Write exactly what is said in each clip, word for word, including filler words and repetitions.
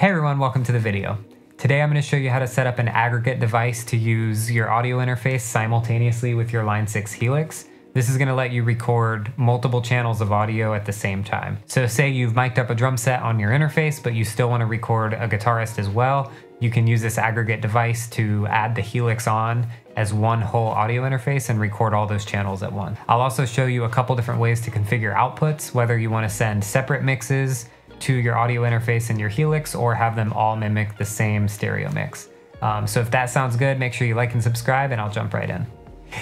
Hey everyone, welcome to the video. Today I'm going to show you how to set up an aggregate device to use your audio interface simultaneously with your Line six Helix. This is going to let you record multiple channels of audio at the same time. So say you've mic'd up a drum set on your interface, but you still want to record a guitarist as well. You can use this aggregate device to add the Helix on as one whole audio interface and record all those channels at once. I'll also show you a couple different ways to configure outputs, whether you want to send separate mixes to your audio interface and your Helix, or have them all mimic the same stereo mix. Um, so if that sounds good, make sure you like and subscribe, and I'll jump right in.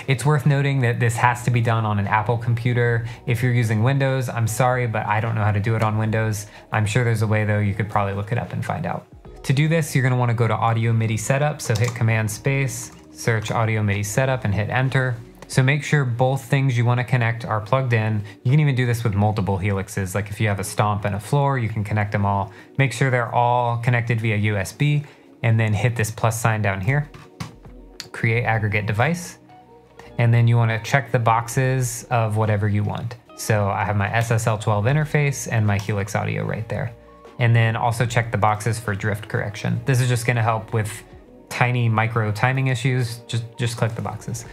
It's worth noting that this has to be done on an Apple computer. If you're using Windows, I'm sorry, but I don't know how to do it on Windows. I'm sure there's a way though, you could probably look it up and find out. To do this, you're gonna wanna go to Audio MIDI Setup, so hit Command Space, search Audio MIDI Setup and hit Enter. So make sure both things you want to connect are plugged in. You can even do this with multiple Helixes. Like if you have a stomp and a floor, you can connect them all. Make sure they're all connected via U S B and then hit this plus sign down here, create aggregate device. And then you want to check the boxes of whatever you want. So I have my S S L twelve interface and my Helix audio right there. And then also check the boxes for drift correction. This is just going to help with tiny micro timing issues. Just, just click the boxes.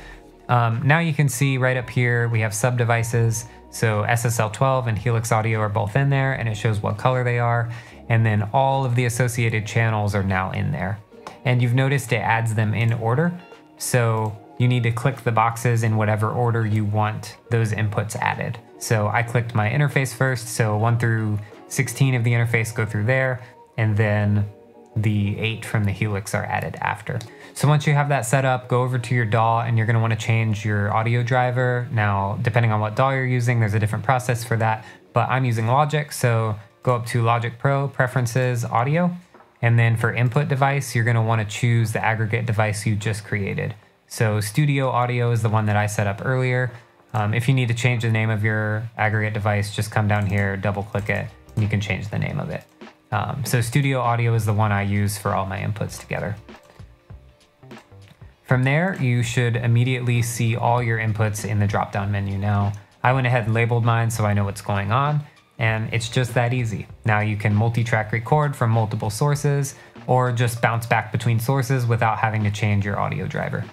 Um, now you can see right up here, we have sub devices. So S S L twelve and Helix audio are both in there, and it shows what color they are. And then all of the associated channels are now in there. And you've noticed it adds them in order. So you need to click the boxes in whatever order you want those inputs added. So I clicked my interface first. So one through sixteen of the interface go through there. And then the eight from the Helix are added after. So once you have that set up, go over to your D A W and you're gonna wanna change your audio driver. Now, depending on what D A W you're using, there's a different process for that, but I'm using Logic, so go up to Logic Pro, Preferences, Audio, and then for input device, you're gonna wanna choose the aggregate device you just created. So Studio Audio is the one that I set up earlier. Um, if you need to change the name of your aggregate device, just come down here, double click it, and you can change the name of it. Um, so Studio Audio is the one I use for all my inputs together. From there, you should immediately see all your inputs in the drop-down menu. Now, I went ahead and labeled mine so I know what's going on, and it's just that easy. Now you can multi-track record from multiple sources or just bounce back between sources without having to change your audio driver.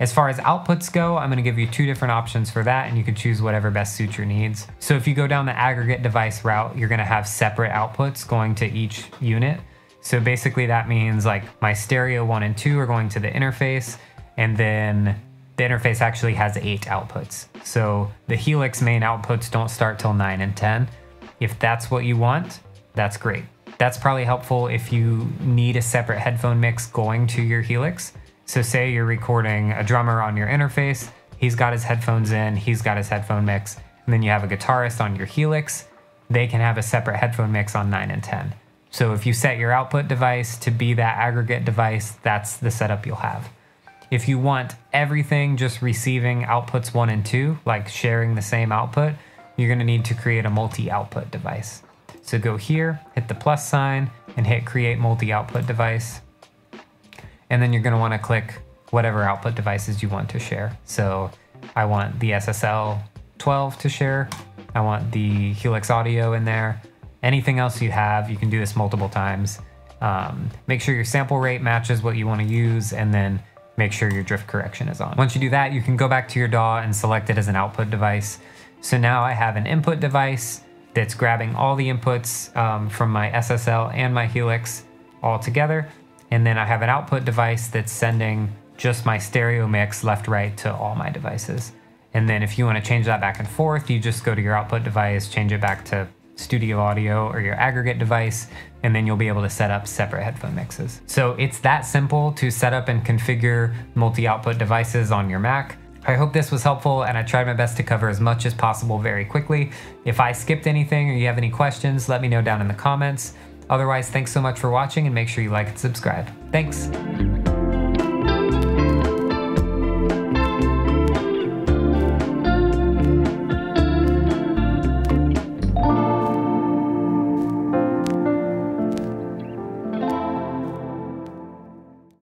As far as outputs go, I'm gonna give you two different options for that, and you can choose whatever best suits your needs. So if you go down the aggregate device route, you're gonna have separate outputs going to each unit. So basically that means like my stereo one and two are going to the interface, and then the interface actually has eight outputs. So the Helix main outputs don't start till nine and ten. If that's what you want, that's great. That's probably helpful if you need a separate headphone mix going to your Helix. So say you're recording a drummer on your interface, he's got his headphones in, he's got his headphone mix, and then you have a guitarist on your Helix, they can have a separate headphone mix on nine and ten. So if you set your output device to be that aggregate device, that's the setup you'll have. If you want everything just receiving outputs one and two, like sharing the same output, you're gonna need to create a multi-output device. So go here, hit the plus sign, and hit create multi-output device. And then you're gonna wanna click whatever output devices you want to share. So I want the S S L twelve to share. I want the Helix audio in there. Anything else you have, you can do this multiple times. Um, make sure your sample rate matches what you wanna use, and then make sure your drift correction is on. Once you do that, you can go back to your D A W and select it as an output device. So now I have an input device that's grabbing all the inputs um, from my S S L and my Helix all together. And then I have an output device that's sending just my stereo mix left, right to all my devices. And then if you want to change that back and forth, you just go to your output device, change it back to Studio Audio or your aggregate device, and then you'll be able to set up separate headphone mixes. So it's that simple to set up and configure multi-output devices on your Mac. I hope this was helpful, and I tried my best to cover as much as possible very quickly. If I skipped anything or you have any questions, let me know down in the comments. Otherwise, thanks so much for watching, and make sure you like and subscribe. Thanks.